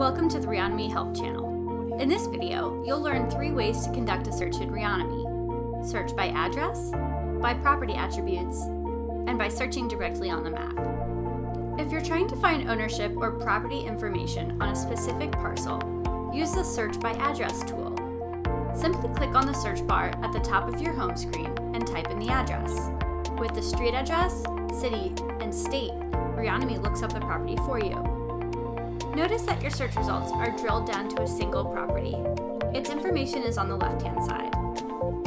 Welcome to the Reonomy Help channel. In this video, you'll learn 3 ways to conduct a search in Reonomy. Search by address, by property attributes, and by searching directly on the map. If you're trying to find ownership or property information on a specific parcel, use the Search by Address tool. Simply click on the search bar at the top of your home screen and type in the address. With the street address, city, and state, Reonomy looks up the property for you. Notice that your search results are drilled down to a single property. Its information is on the left-hand side.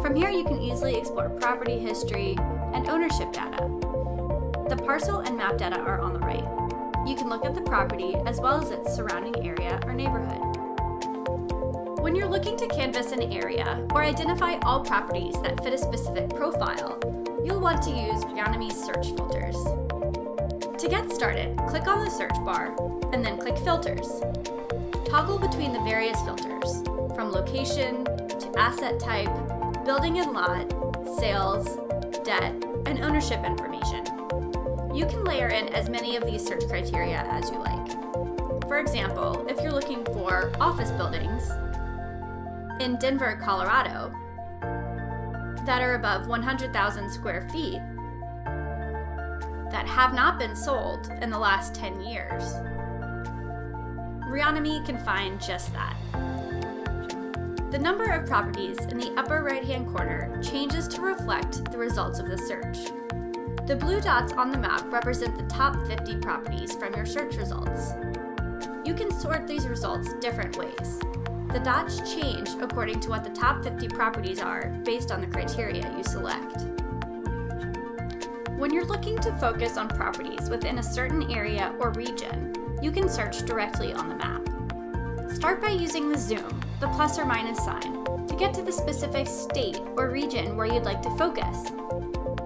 From here, you can easily explore property history and ownership data. The parcel and map data are on the right. You can look at the property as well as its surrounding area or neighborhood. When you're looking to canvass an area or identify all properties that fit a specific profile, you'll want to use Reonomy's search filters. To get started, click on the search bar and then click Filters. Toggle between the various filters, from location to asset type, building and lot, sales, debt, and ownership information. You can layer in as many of these search criteria as you like. For example, if you're looking for office buildings in Denver, Colorado, that are above 100,000 square feet that have not been sold in the last 10 years. Reonomy can find just that. The number of properties in the upper right-hand corner changes to reflect the results of the search. The blue dots on the map represent the top 50 properties from your search results. You can sort these results different ways. The dots change according to what the top 50 properties are based on the criteria you select. When you're looking to focus on properties within a certain area or region, you can search directly on the map. Start by using the zoom, the plus or minus sign, to get to the specific state or region where you'd like to focus.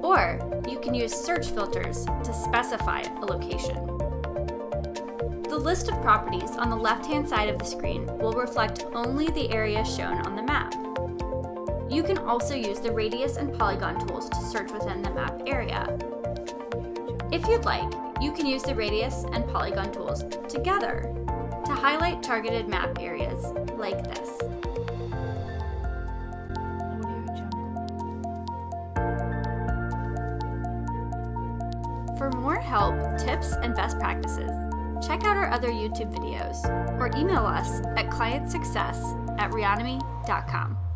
Or you can use search filters to specify a location. The list of properties on the left-hand side of the screen will reflect only the area shown on the map. You can also use the radius and polygon tools to search within the map area. If you'd like, you can use the radius and polygon tools together to highlight targeted map areas like this. For more help, tips, and best practices, check out our other YouTube videos or email us at clientsuccess@reonomy.com.